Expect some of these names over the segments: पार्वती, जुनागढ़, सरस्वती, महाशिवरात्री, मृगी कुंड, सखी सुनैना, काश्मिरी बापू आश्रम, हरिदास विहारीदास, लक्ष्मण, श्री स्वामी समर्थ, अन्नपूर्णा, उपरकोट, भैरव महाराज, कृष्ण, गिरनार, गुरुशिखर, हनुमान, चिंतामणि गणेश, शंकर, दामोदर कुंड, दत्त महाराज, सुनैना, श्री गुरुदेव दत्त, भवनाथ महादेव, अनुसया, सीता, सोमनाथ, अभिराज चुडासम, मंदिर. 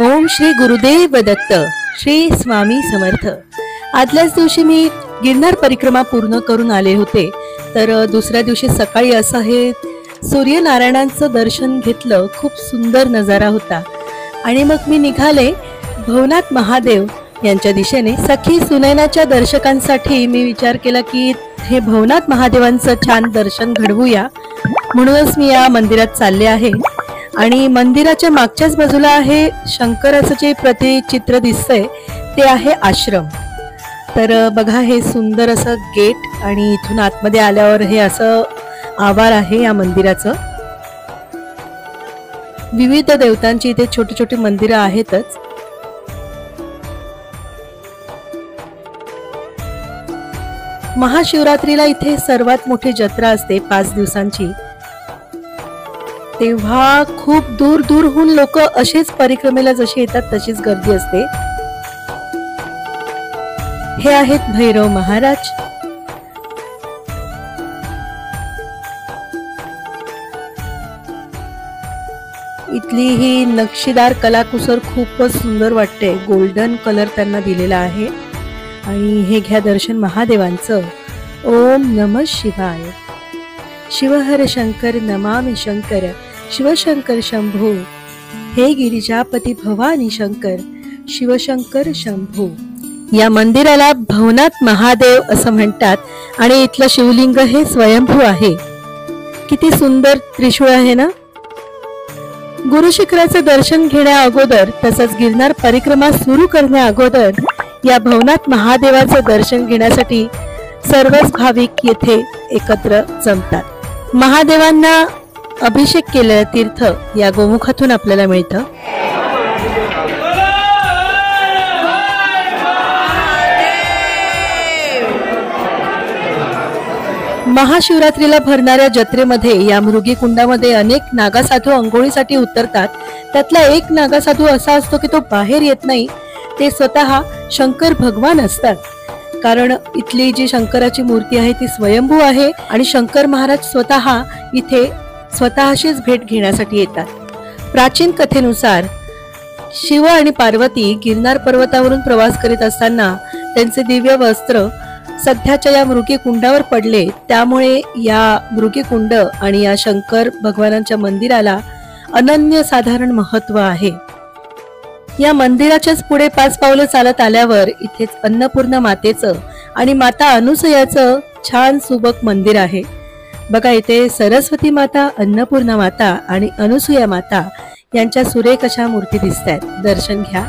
ओम श्री गुरुदेव दत्त, श्री स्वामी समर्थ। आदल्याच दिवशी मी गिरनार परिक्रमा पूर्ण करून आले होते, तर दुसऱ्या दिवशी सकाळी असं हे सूर्यनारायणांचं दर्शन घेतलं. खूप सुंदर नजारा होता. आणि मग मी निघाले भवनाथ महादेव यांच्या दिशेने. सखी सुनैनाच्या दर्शकांसाठी मी विचार केला की हे भवनाथ महादेवांचं छान दर्शन घडवूया, म्हणूनच मी या मंदिरात चालले आहे. आणि मंदिराच्या मागच्याच बाजूला आहे शंकराचं जे प्रतिचित्र दिसतंय ते आहे आश्रम. तर बघा हे सुंदर असं गेट, आणि इथून आतमध्ये आल्यावर हे असं आवार आहे या मंदिराचं. विविध देवतांची इथे छोटे छोटे मंदिरं आहेतच. महाशिवरात्रीला इथे सर्वात मोठी जत्रा असते 5 दिवसांची. तेव्हा खूप दूर दूरहून लोक असेच परिक्रमेला जसे येतात तशीच गर्दी असते. हे आहेत भैरव महाराज. इथली ही नक्षीदार कलाकुसर खूपच सुंदर वाटते. गोल्डन कलर त्यांना दिलेला आहे. आणि हे घ्या दर्शन महादेवांचं. ओम नमः शिवाय. शिवहर शंकर नमामि शंकर, शिवशंकर शंभो, हे गिरिजापती भवानी शंकर, शिवशंकर शंभो. या मंदिराला भवनाथ महादेव असं म्हणतात. आणि इथलं शिवलिंग हे स्वयंभू आहे. किती सुंदर त्रिशूळ आहे ना. गुरुशिखराचं दर्शन घेण्या अगोदर तसंच गिरनार परिक्रमा सुरू करण्या अगोदर या भवनाथ महादेवाचं दर्शन घेण्यासाठी सर्वच भाविक येथे एकत्र जमतात. महादेवांना अभिषेक केलेलं तीर्थ या गोमुखातून आपल्याला मिळतं. महाशिवरात्रीला भरणाऱ्या जत्रेमध्ये या मृगी कुंडामध्ये अनेक नागासाधू अंघोळीसाठी उतरतात. त्यातला एक नागासाधू असा असतो की तो बाहेर येत नाही. ते स्वतः शंकर भगवान असतात, कारण इथली जी शंकराची मूर्ती आहे ती स्वयंभू आहे. आणि शंकर महाराज स्वतः इथे स्वतःशीच भेट घेण्यासाठी येतात. प्राचीन कथेनुसार शिव आणि पार्वती गिरनार पर्वतावरून प्रवास करीत असताना त्यांचे दिव्य वस्त्र सध्याच्या या मृगी कुंडावर पडले. त्यामुळे या मृगी कुंड आणि या शंकर भगवानांच्या मंदिराला अनन्य साधारण महत्व आहे. या मंदिराच्याच पुढे 5 पावलं चालत आल्यावर इथेच अन्नपूर्णा मातेचं आणि माता अनुसयाचं छान सुबक मंदिर आहे. बघा इथे सरस्वती माता, अन्नपूर्णा माता आणि अनुसया माता यांच्या सुरेख अशा मूर्ती दिसत आहेत. दर्शन घ्या.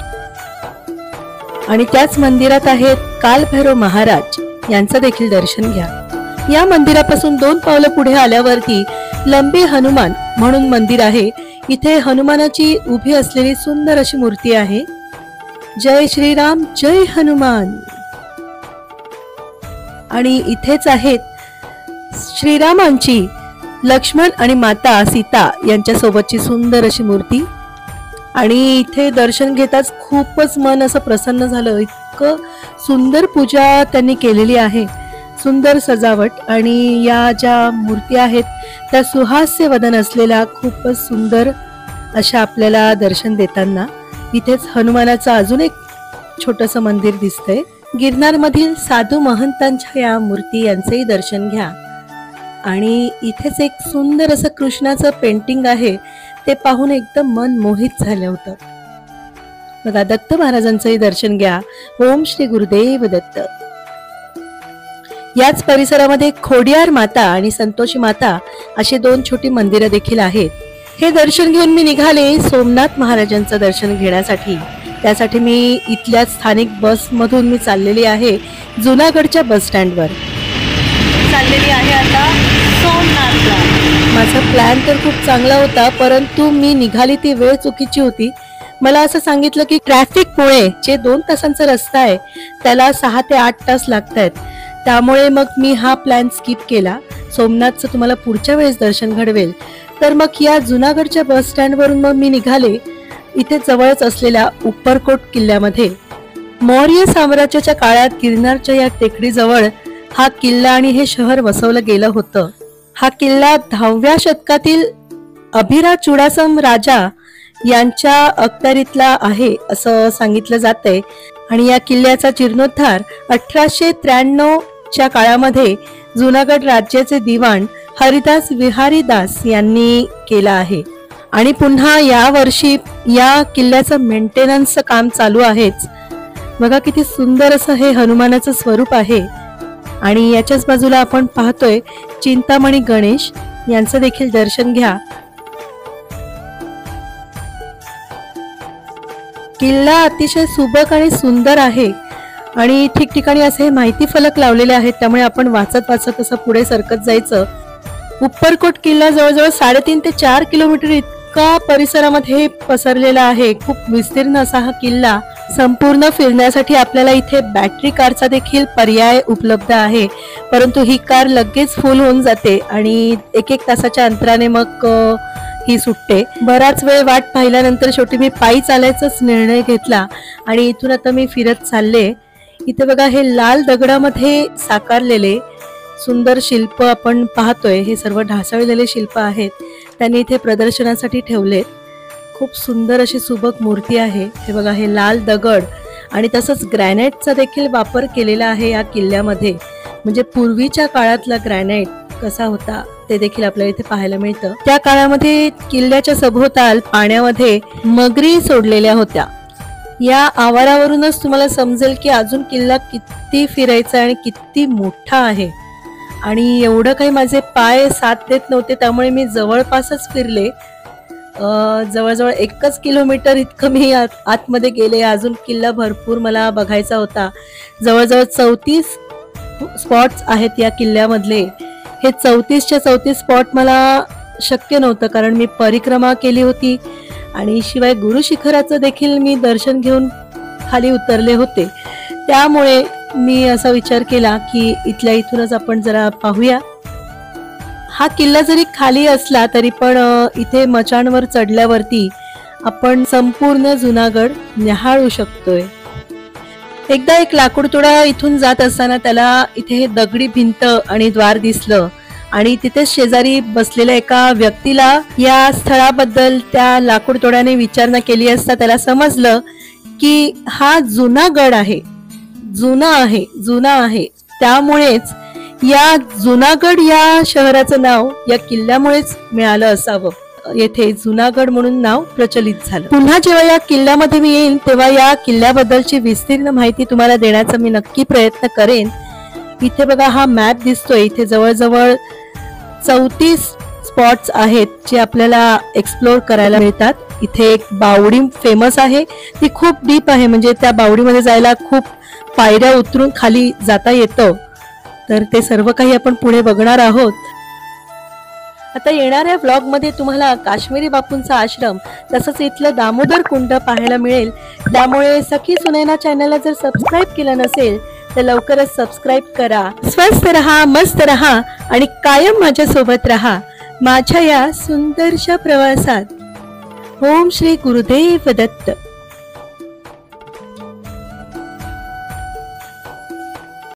आणि त्याच मंदिरात आहेत कालभैरव महाराज, यांचं देखील दर्शन घ्या. या मंदिरापासून 2 पावलं पुढे आल्यावरती लंबी हनुमान म्हणून मंदिर आहे. इथे हनुमानाची उभी असलेली सुंदर अशी मूर्ती आहे. जय श्रीराम, जय हनुमान. आणि इथेच आहेत श्रीरामांची लक्ष्मण आणि माता सीता यांच्या सोबतची सुंदर अशी मूर्ती. आणि इथे दर्शन घेताच खूपच मन असं प्रसन्न झालं. इतकं सुंदर पूजा त्यांनी केलेली आहे, सुंदर सजावट. आणि या ज्या मूर्ती आहेत त्या सुहास्य वदन असलेल्या खूपच सुंदर अशा आपल्याला दर्शन देताना. इथेच हनुमानाचं अजून एक छोटंसं मंदिर दिसतंय. गिरनारमधील साधू महंतांच्या या मूर्ती यांचंही दर्शन घ्या. आणि इथेच एक सुंदर असं कृष्णाचं पेंटिंग आहे, ते पाहून एकदम मन मोहित झालं होतं. बघा दत्त महाराजांचंही दर्शन घ्या. ओम श्री गुरुदेव दत्त. याच परिसरामध्ये खोडियार माता आणि संतोषी माता असे 2 छोटी मंदिरं देखील आहेत. हे दर्शन घेऊन मी निघाले सोमनाथ महाराजांचं दर्शन घेण्यासाठी. त्यासाठी मी इथल्या स्थानिक बसमधून मी चाललेली आहे जुनागढच्या बस स्टँडवर. चाललेली आहे आता सोमनाथला. माझा प्लॅन तर खूप चांगला होता, परंतु मी निघाली ती वेळ चुकीची होती. मला असं सांगितलं की ट्रॅफिकमुळे जे 2 तासांचा रस्ता आहे त्याला 6 ते 8 तास लागत आहेत. त्यामुळे मग मी हा प्लॅन स्किप केला. सोमनाथचं तुम्हाला पुढच्या वेळेस दर्शन घडवेल. तर मग या जुनागडच्या बस स्टँडवरून मग मी निघाले इथे जवळच असलेल्या उपरकोट किल्ल्यामध्ये. मौर्य साम्राज्याच्या काळात गिरनारच्या या टेकडीजवळ हा किल्ला आणि हे शहर वसवलं गेलं होतं. हा किल्ला 10व्या शतकातील अभिराज चुडासम राजा यांच्या अखत्यारीतला आहे असं सांगितलं जातंय आणि या किल्ल्याचा जीर्णोद्धार 1893 च्या काळामध्ये जुनागढ़ राज्याचे दिवाण हरिदास विहारीदास यांनी केला आहे आणि पुन्हा या वर्षी या किल्ल्याचं मेंटेनन्सचं काम चालू आहेच। बघा किती सुंदर असं हे हनुमानाचं स्वरूप आहे आणि याच्याच बाजूला आपण पाहतोय चिंतामणि गणेश यांचं देखील दर्शन घ्या। किल्ला अतिशय सुबक आणि सुंदर आहे आणि ठिकठिकाणी असे माहिती फलक लावलेले आहेत, त्यामुळे आपण वाचत वाचत असं पुढे सरकत जायचं। उपरकोट किल्ला जवळजवळ 3.5 ते 4 किलोमीटर इतका परिसरामध्ये पसरलेला आहे। खूप विस्तीर्ण असा हा किल्ला संपूर्ण फिरण्यासाठी आपल्याला इथे बॅटरी कारचा देखील पर्याय उपलब्ध आहे, परंतु ही कार लगेच फुल होऊन जाते आणि 1-1 तासाच्या अंतराने मग ही सुटते। बराच वेळ वाट पाहिल्यानंतर शेवटी मी पायी चालायचाच निर्णय घेतला आणि इथून आता मी फिरत चालले। इथे बघा हे लाल दगडामध्ये साकारलेले सुंदर शिल्प आपण पाहतोय, हे सर्व ढासळलेले शिल्प आहेत, त्यांनी इथे प्रदर्शनासाठी ठेवलेत। खूप सुंदर अशी सुबक मूर्ती आहे। हे बघा हे लाल दगड आणि तसंच ग्रॅनाइटचा देखील वापर केलेला आहे या किल्ल्यामध्ये, म्हणजे पूर्वीच्या काळातला ग्रॅनाइट कसा होता ते देखील आपल्याला इथे पाहायला मिळतं। त्या काळामध्ये किल्ल्याच्या सभोवताल पाण्यामध्ये मगरी सोडलेल्या होत्या। या आवारावरूनच तुम्हाला समजेल की अजून किल्ला किती फिरायचा आणि किती मोठा आहे। आणि एवढं काही माझे पाय साथ देत नव्हते, त्यामुळे मी जवळपासच फिरले। जवळजवळ 1 किलोमीटर इतकं मी आतमध्ये गेले, अजून किल्ला भरपूर मला बघायचा होता। जवळजवळ 34 स्पॉट्स आहेत या किल्ल्यामधले, हे 34 च्या 34 स्पॉट मला शक्य नव्हतं कारण मी परिक्रमा केली होती आणि शिवाय गुरुशिखराचं देखील मी दर्शन घेऊन खाली उतरले होते, त्यामुळे मी असा विचार केला की इथल्या इथूनच आपण जरा पाहूया। हा किल्ला जरी खाली असला तरी पण इथे मचांवर चढल्यावरती आपण संपूर्ण जुनागढ़ निहाळू शकतोय। एकदा एक लाकूडतोडा इथून जात असताना त्याला इथे दगडी भिंत आणि द्वार दिसलं आणि तिथे शेजारी बसलेल्या एका व्यक्तीला या स्थळाबद्दल त्या लाकूडतोड्याने विचारणा केली असता त्याला समजलं की हा जुनागढ़ आहे, जुना आहे, त्यामुळेच या जुनागढ़ या शहराचं नाव या किल्ल्यामुळेच मिळालं असावं, येथे जुनागढ़ म्हणून नाव प्रचलित झालं। पुन्हा जेव्हा या किल्ल्यामध्ये मी येईन तेव्हा या किल्ल्याबद्दलची विस्तीर्ण माहिती तुम्हाला देण्याचा मी नक्की प्रयत्न करेन। इथे बघा हा मॅप दिसतोय, इथे जवळजवळ 34 स्पॉट्स आहेत जे आपल्याला एक्सप्लोर करायला मिळतात। इथे एक बावडी फेमस आहे, ती खूप डीप आहे, म्हणजे त्या बावडीमध्ये जायला खूप पायऱ्या उतरून खाली जाता येतं, तर ते सर्व काही आपण पुढे बघणार आहोत। आता येणाऱ्या व्लॉगमध्ये तुम्हाला काश्मीरी बापूंचा आश्रम तसंच इथलं दामोदर कुंड पाहायला मिळेल, त्यामुळे सखी सुनैना चॅनलला जर सबस्क्राईब केलं नसेल तर लवकरच सबस्क्राईब करा। स्वस्थ रहा, मस्त रहा आणि कायम माझ्यासोबत रहा माझ्या या सुंदरशा प्रवासात। ओम श्री गुरुदेव दत्त।